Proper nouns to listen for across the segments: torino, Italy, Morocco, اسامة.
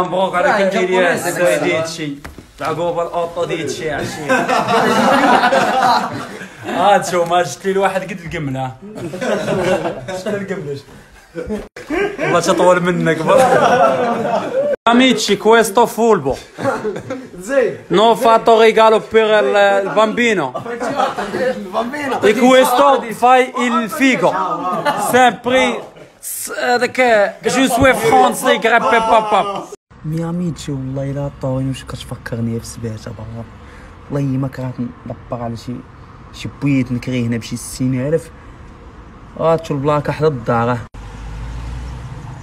مبروك عليك كثير يا السيد هادشي، العقوبة الأوطو ديال هادشي عشية. عاد شوف ما شفت لي الواحد قد القملة، شفت القملة والله تطول منك برك. Amici, questo fulbo non fatto regalo per il bambino e questo fai il figo sempre che je suis français grappe papà. مي اميتشي والله الا طاويني واش كتفكرني في سبعته برا والله ما كرهت ندبر على شي بويت نكري هنا بشي 60000 هاتو البلاكه حدا الدار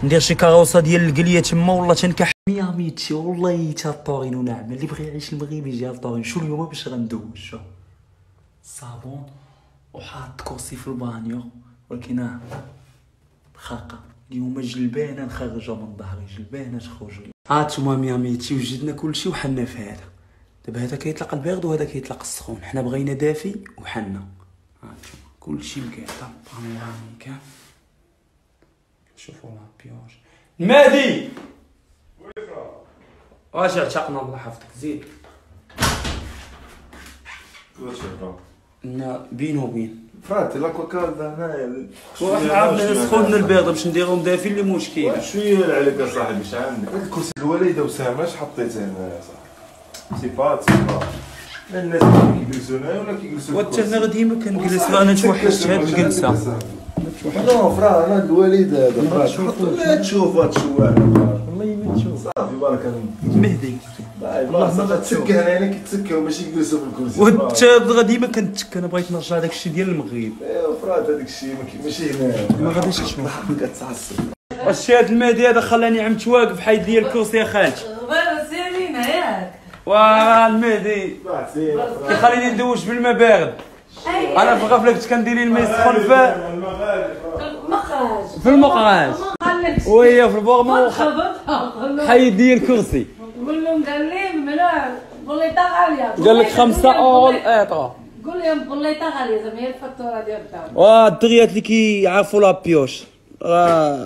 ندير شي كاروسه ديال القليه تما والله تنكح. يا ميتشي والله تا طورين ونعمل اللي بغي يعيش المغربي جا طورين. شو اليوم باش غندوز شو صابون وحاط كرسي في البانيو ولكن خاقه اليوم جلبانه نخرجها من ظهري جلبانه تخرج. هانتوما يا ميتشي وجدنا كلشي وحنا في هذا دابا هذا كيطلق البارد وهذا كيطلق السخون حنا بغينا دافي وحنا هانتوما كلشي مكعطا باموانكا. شوفوا لابيونج المهدي واش عتقنا الله يحفظك زيد واش راه لا بينو بين فراتي لا كوكالا هنايا واحد عامل سخون البيض باش نديرهم دافين لي مشكل شويه عليك يا صاحبي اش عندك هاد الكرسي الوالده وسامه اش حطيته هنا يا صاحبي سي با الناس كيجلسوا هنا ولا كيجلسوا وانت هنا غادي ما كنجلس انا توحشت هاد الجلسه نو فرا انا الوالد هذا فرا تشوف هاد الشوارع والله ما تشوف صافي بارك الله مهدي والله صافي تسكى هنايا كيتسكاو ماشي يجلسوا في الكرسي وانت غادي ما كنتسكى انا بغيت نرجع داك الشيء ديال المغرب ايوا فرا هذاك الشيء ماشي هنا ما غاديش تشوف كتعصب واش هاد المهدي هذا خلاني عمت واقف حيد لي الكرسي يا خالتي غير سيرينا ياك واه المهدي كيخليني ندوش بالماء بارد انا في الغفله كنت كنديري الماء يسخن في المقراج وهي في البورمو حيد لي الكرسي قول لهم قال لي ملا بوليطه غاليه قال لك 5 اورو الايطرا قول لهم بوليطه غاليه زعما هي الفاتوره ديال الدار الدريات اللي كيعرفوا لابيوش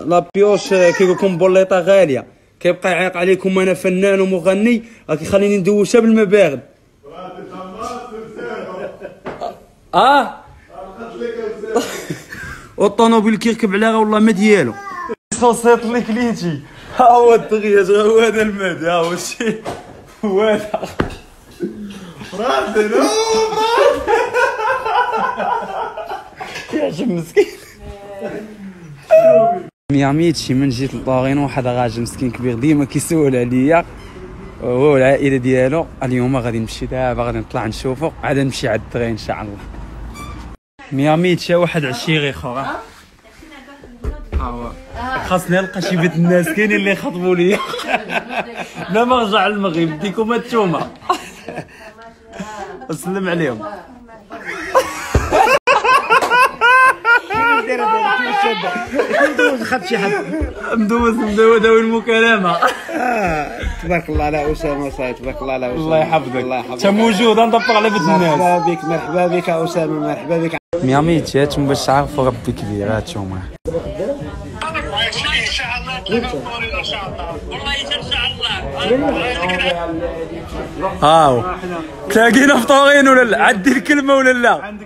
لابيوش كيقول لكم بوليطه غاليه كيبقى يعيق عليكم انا فنان ومغني راه كيخليني ندوشها بالماء بارد والطونوبيل كيركب عليها والله ما ديالو الصوصيط اللي كليتي ها هو الدغياج ها هو هذا المهدي ها هو الشيء هو هذا فراسي كيعجب مسكين يا ميتشي من جيت لطاغين واحد راجل مسكين كبير ديما كيسول عليا هو والعائله ديالو اليوم غادي نمشي دابا غادي نطلع نشوفو عاد نمشي عند الدراري ان شاء الله. ميامي تشا واحد عشيري خورا خاصني نلقى شي بنت الناس كاينين اللي خطبوا لي لا ما نرجع للمغرب ديكم هانتوما اسلم عليهم ندوز خاف شي حد ندوز نداوي المكالمه تبارك الله على اسامه صاحبي تبارك الله على اسامه الله يحفظك الله يحفظك انت موجود ندبر على بنت الناس مرحبا بك اسامه مرحبا بك يا ميتشي هاتم باش تعرفوا ربي كبير هاتوما ان شاء الله تنورينا ان شاء الله والله ان شاء الله هاو تلاقينا فطورين ولا لا عندي الكلمه ولا لا